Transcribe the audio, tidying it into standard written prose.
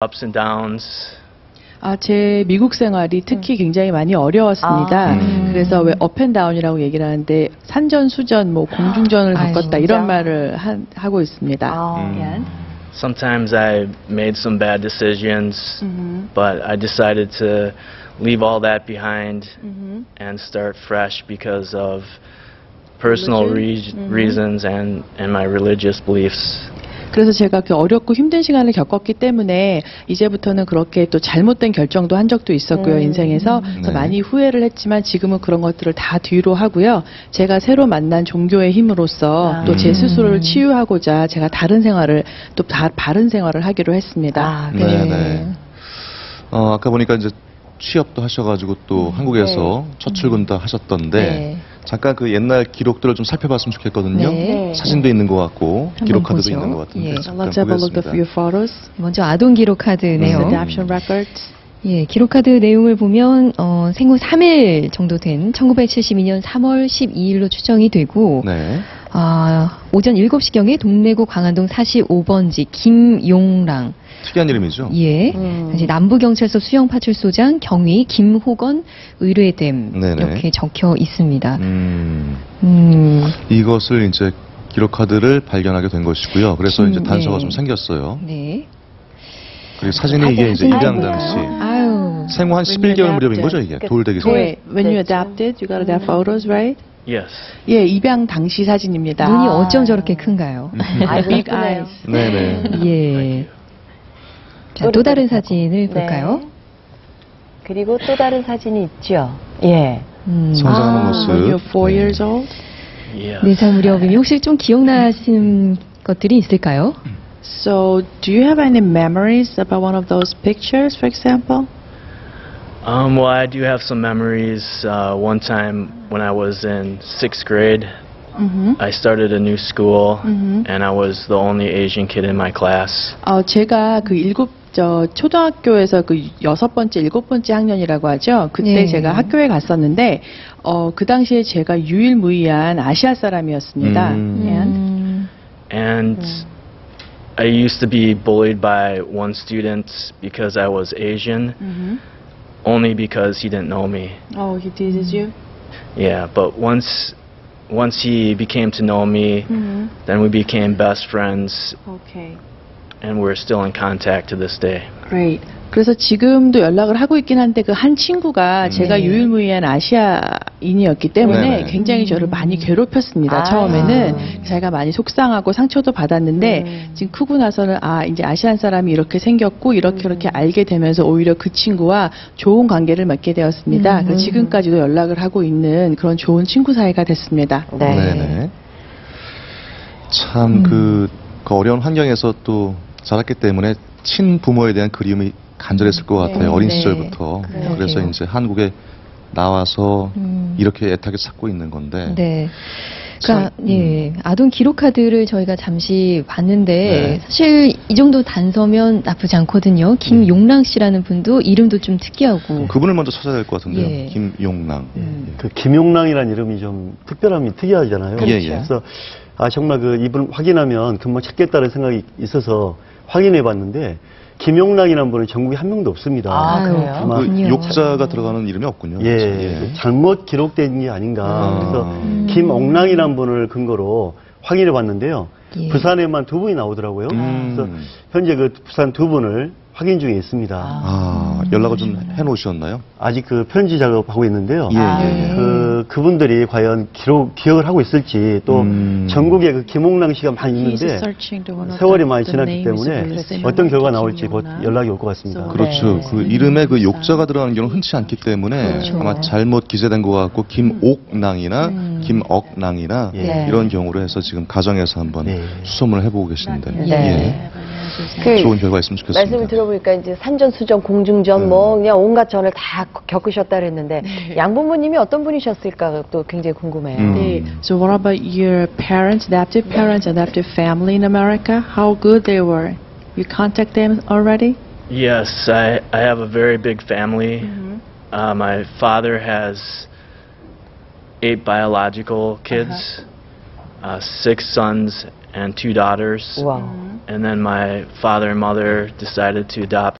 Ups and Downs. 제 미국 생활이 특히 굉장히 많이 어려웠습니다. 그래서 왜 업앤다운이라고 얘기를 하는데 산전수전, 뭐 공중전을 겪었다 이런 말을 하고 있습니다. Sometimes I made some bad decisions, but I decided to leave all that behind and start fresh because of personal reasons and my religious beliefs. 그래서 제가 그 어렵고 힘든 시간을 겪었기 때문에 이제부터는 그렇게 또 잘못된 결정도 한 적도 있었고요. 인생에서 그래서 많이 후회를 했지만 지금은 그런 것들을 다 뒤로 하고요. 제가 새로 만난 종교의 힘으로써 또 제 스스로를 치유하고자 제가 다른 생활을 또 바른 생활을 하기로 했습니다. 아까 보니까 이제 취업도 하셔가지고 또 한국에서 첫 출근도 하셨던데 잠깐 그 옛날 기록들을 좀 살펴봤으면 좋겠거든요. 사진도 있는 것 같고 기록 카드도 있는 것 같은데 잠깐 보겠습니다. 먼저 아동 기록 카드 내용. 기록 카드 내용을 보면 생후 3일 정도 된 1972년 3월 12일로 추정이 되고 오전 7시경에 동래구 광안동 45번지 김용랑. 특이한 이름이죠. 남부경찰서 수영파출소장 경위 김호건 의뢰됨 이렇게 적혀 있습니다. 이것을 이제 기록 카드를 발견하게 된 것이고요. 그래서 이제 단서가 좀 생겼어요. 그리고 사진이 이게 이제 입양 당시 생후 한 11개월 무렵인 거죠, 이게 돌대기 전에. When you adopted, you got that photos, right? Yes. 예, 입양 당시 사진입니다. 눈이 어쩜 저렇게 큰가요? Big eyes. 자, 또 다른 사진을 볼까요? 그리고 또 다른 사진이 있죠. 성장하는 모습. 4 years old. 4살 무렵이면 혹시 좀 기억나신 것들이 있을까요? So, do you have any memories about one of those pictures, for example? Well, I do have some memories. One time when I was in 6th grade, I started a new school, and I was the only Asian kid in my class. 제가 그 초등학교에서 그 7번째, 7번째 학년이라고 하죠. 그때 제가 학교에 갔었는데 그 당시에 제가 유일무이한 아시아 사람이었습니다. And I used to be bullied by one student because I was Asian, only because he didn't know me. Oh, he teased you? Yeah, but once he became to know me, then we became best friends. Okay. And we're still in contact to this day. Great. 그래서 지금도 연락을 하고 있긴 한데 그 한 친구가 제가 유일무이한 아시아인이었기 때문에 굉장히 저를 많이 괴롭혔습니다. 처음에는 제가 많이 속상하고 상처도 받았는데 지금 크고 나서는 이제 아시안 사람이 이렇게 생겼고 이렇게 알게 되면서 오히려 그 친구와 좋은 관계를 맺게 되었습니다. 그래서 지금까지도 연락을 하고 있는 그런 좋은 친구 사이가 됐습니다. 참 그 어려운 환경에서 또 자랐기 때문에 친부모에 대한 그리움이 간절했을 것 같아요. 어린 시절부터. 그래서 이제 한국에 나와서 이렇게 애타게 찾고 있는 건데. 그러니까 아동 기록 카드를 저희가 잠시 봤는데 사실 이 정도 단서면 나쁘지 않거든요. 김용랑 씨라는 분도 이름도 좀 특이하고. 그분을 먼저 찾아야 될 것 같은데요. 김용랑. 그 김용랑이라는 이름이 좀 특별함이 특이하잖아요. 그래서 정말 그 이분 확인하면 금방 찾겠다는 생각이 있어서 확인해 봤는데 김용랑이라는 분은 전국에 한 명도 없습니다. 그래요? 그 욕자가 들어가는 이름이 없군요. 잘못 기록된 게 아닌가. 그래서 김옥랑이라는 분을 근거로 확인해 봤는데요. 부산에만 2분이 나오더라고요. 그래서 현재 그 부산 2분을 확인 중에 있습니다. 연락을 좀 해놓으셨나요? 아직 그 편지 작업하고 있는데요. 그분들이 과연 기억을 하고 있을지 또 전국에 그 김옥랑 씨가 많이 있는데 세월이 많이 지났기 때문에 어떤 결과가 나올지 곧 연락이 올 것 같습니다. 그렇죠. 그 이름에 그 욕자가 들어가는 경우는 흔치 않기 때문에 아마 잘못 기재된 것 같고 김옥랑이나 김억랑이나 이런 경우로 해서 지금 가정에서 한번 수소문을 해보고 계시는데 좋은 결과 있으면 좋겠습니다. 말씀을 들어보니까 이제 산전수전, 공중전 뭐 그냥 온갖 전을 다 겪으셨다 그랬는데 양부모님이 어떤 분이셨을까 또 굉장히 궁금해요. So what about your parents, adoptive parents, adoptive family in America? How good they were? You contact them already? Yes, I have a very big family. My father has 8 biological kids, 6 sons and two daughters. Wow. And then my father and mother decided to adopt